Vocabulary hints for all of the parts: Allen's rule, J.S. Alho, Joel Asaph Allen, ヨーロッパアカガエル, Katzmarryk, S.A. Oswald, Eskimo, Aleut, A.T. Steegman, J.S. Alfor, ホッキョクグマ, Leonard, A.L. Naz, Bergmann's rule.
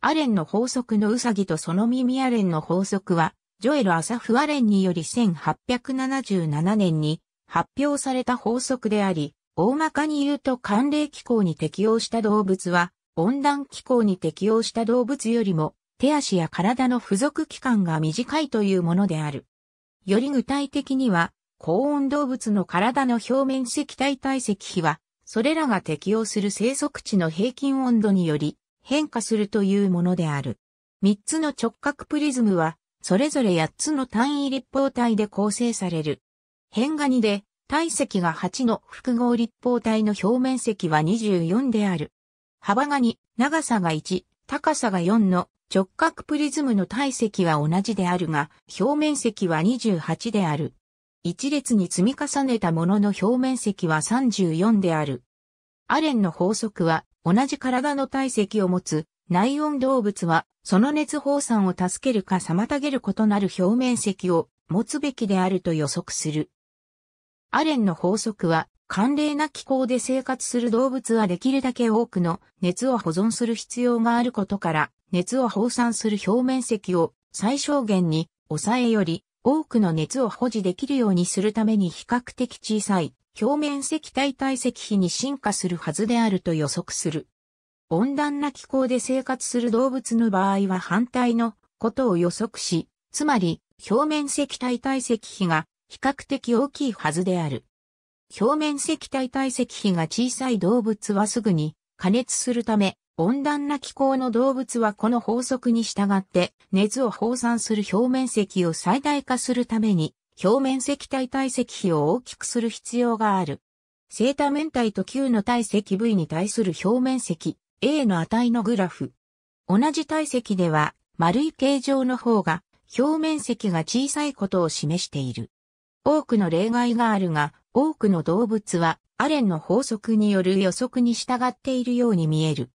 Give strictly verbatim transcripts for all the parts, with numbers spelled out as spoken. アレンの法則のウサギとその耳アレンの法則は、ジョエル・アサフ・アレンによりせんはっぴゃくななじゅうななねんに発表された法則であり、大まかに言うと寒冷気候に適応した動物は、温暖気候に適応した動物よりも、手足や体の付属期間が短いというものである。より具体的には、高温動物の体の表面積体体積比は、それらが適応する生息地の平均温度により変化するというものである。三つの直角プリズムは、それぞれ八つの単位立方体で構成される。辺がにで、体積がはちの複合立方体の表面積はにじゅうよんである。幅がに、長さがいち、高さがよんの直角プリズムの体積は同じであるが、表面積はにじゅうはちである。一列に積み重ねたものの表面積はさんじゅうよんである。アレンの法則は、同じ体の体積を持つ内温動物は、その熱放散を助けるか妨げる異なる表面積を持つべきであると予測する。アレンの法則は、寒冷な気候で生活する動物はできるだけ多くの熱を保存する必要があることから、熱を放散する表面積を最小限に抑えより多くの熱を保持できるようにするために比較的小さい表面積体体積比に進化するはずであると予測する。温暖な気候で生活する動物の場合は反対のことを予測し、つまり表面積体体積比が比較的大きいはずである。表面積体体積比が小さい動物はすぐに加熱するため、温暖な気候の動物はこの法則に従って熱を放散する表面積を最大化するために表面積体体積比を大きくする必要がある。正多面体と球の体積 V に対する表面積 A の値のグラフ。同じ体積では丸い形状の方が表面積が小さいことを示している。多くの例外があるが、多くの動物はアレンの法則による予測に従っているように見える。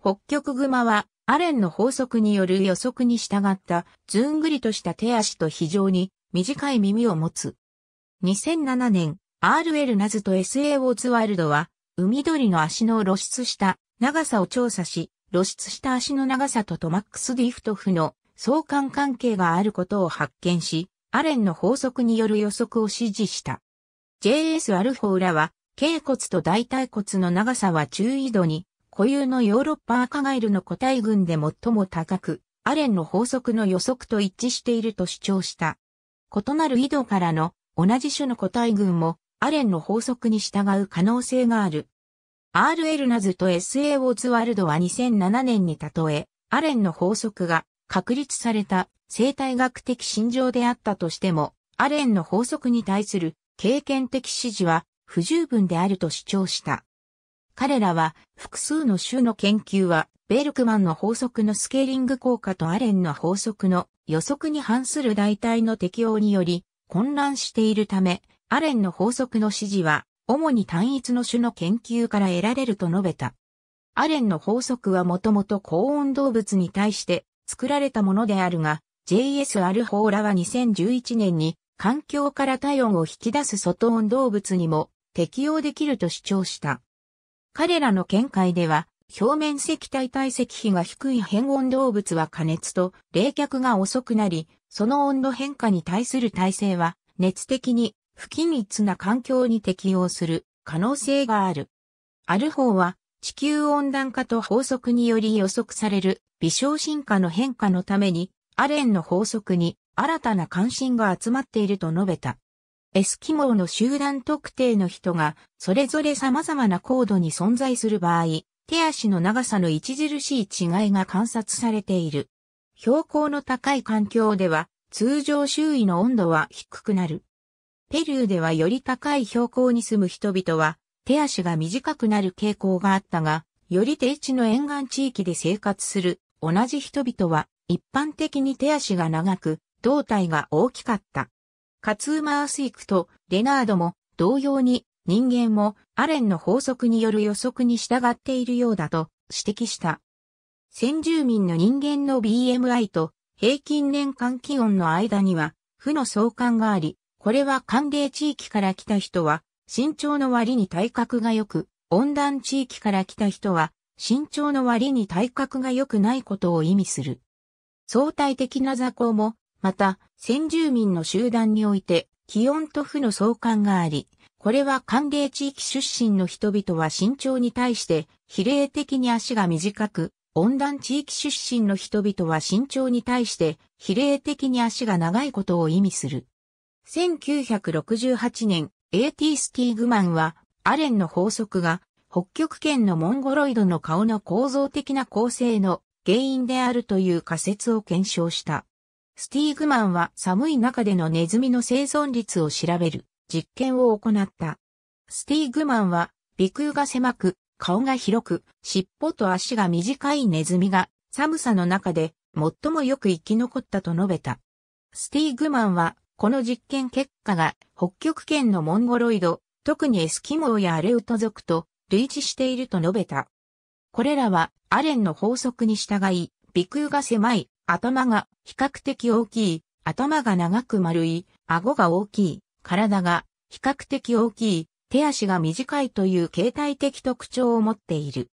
北極グマは、アレンの法則による予測に従った、ずんぐりとした手足と非常に短い耳を持つ。にせんななねん、アールエル ナズと エスエー オーズワルドは、海鳥の足の露出した長さを調査し、露出した足の長さとトマックス・ディフトフの相関関係があることを発見し、アレンの法則による予測を指示した。ジェイエス アルフォーらは、脛骨と大腿骨の長さは中緯度に、固有のヨーロッパアカガエルの個体群で最も高く、アレンの法則の予測と一致していると主張した。異なる緯度からの同じ種の個体群も、アレンの法則に従う可能性がある。アールエル ナズと エスエー オーズワルドはにせんななねんにたとえ、アレンの法則が確立された生態学的信条であったとしても、アレンの法則に対する経験的支持は不十分であると主張した。彼らは複数の種の研究はベルクマンの法則のスケーリング効果とアレンの法則の予測に反する代替の適用により混乱しているため、アレンの法則の指示は主に単一の種の研究から得られると述べた。アレンの法則はもともと高温動物に対して作られたものであるが、ジェイエス アルフォーラはにせんじゅういちねんに環境から体温を引き出す外温動物にも適用できると主張した。彼らの見解では、表面積体体積比が低い変温動物は加熱と冷却が遅くなり、その温度変化に対する耐性は、熱的に不均一な環境に適応する可能性がある。アルフォーは、地球温暖化と法則により予測される微小進化の変化のために、アレンの法則に新たな関心が集まっていると述べた。エスキモーの集団特定の人がそれぞれ様々な高度に存在する場合、手足の長さの著しい違いが観察されている。標高の高い環境では通常周囲の温度は低くなる。ペルーではより高い標高に住む人々は手足が短くなる傾向があったが、より低地の沿岸地域で生活する同じ人々は一般的に手足が長く、胴体が大きかった。カツーマースイクとレナードも同様に人間もアレンの法則による予測に従っているようだと指摘した。先住民の人間の ビーエムアイ と平均年間気温の間には負の相関があり、これは寒冷地域から来た人は身長の割に体格が良く、温暖地域から来た人は身長の割に体格が良くないことを意味する。相対的な座高も、また、先住民の集団において、気温と負の相関があり、これは寒冷地域出身の人々は身長に対して、比例的に足が短く、温暖地域出身の人々は身長に対して、比例的に足が長いことを意味する。せんきゅうひゃくろくじゅうはちねん、エーティー スティーグマンは、アレンの法則が、北極圏のモンゴロイドの顔の構造的な構成の原因であるという仮説を検証した。スティーグマンは寒い中でのネズミの生存率を調べる実験を行った。スティーグマンは鼻腔が狭く、顔が広く、尻尾と足が短いネズミが寒さの中で最もよく生き残ったと述べた。スティーグマンはこの実験結果が北極圏のモンゴロイド、特にエスキモーやアレウト族と類似していると述べた。これらはアレンの法則に従い、鼻腔が狭い、頭が比較的大きい、頭が長く丸い、顎が大きい、体が比較的大きい、手足が短いという形態的特徴を持っている。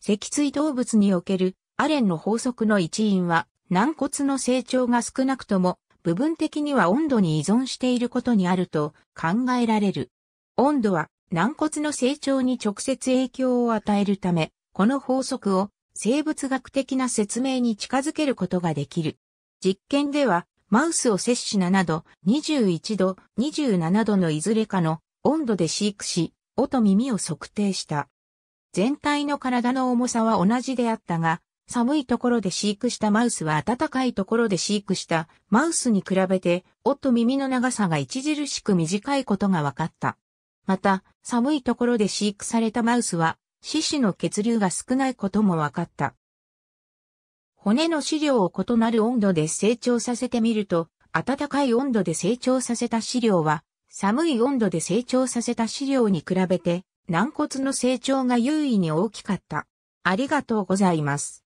脊椎動物におけるアレンの法則の一因は、軟骨の成長が少なくとも部分的には温度に依存していることにあると考えられる。温度は軟骨の成長に直接影響を与えるため、この法則を生物学的な説明に近づけることができる。実験では、マウスを摂氏ななど、にじゅういちど、にじゅうななどのいずれかの温度で飼育し、尾と耳を測定した。全体の体の重さは同じであったが、寒いところで飼育したマウスは暖かいところで飼育したマウスに比べて、尾と耳の長さが著しく短いことが分かった。また、寒いところで飼育されたマウスは、四肢の血流が少ないことも分かった。骨の飼料を異なる温度で成長させてみると、暖かい温度で成長させた飼料は、寒い温度で成長させた飼料に比べて、軟骨の成長が優位に大きかった。ありがとうございます。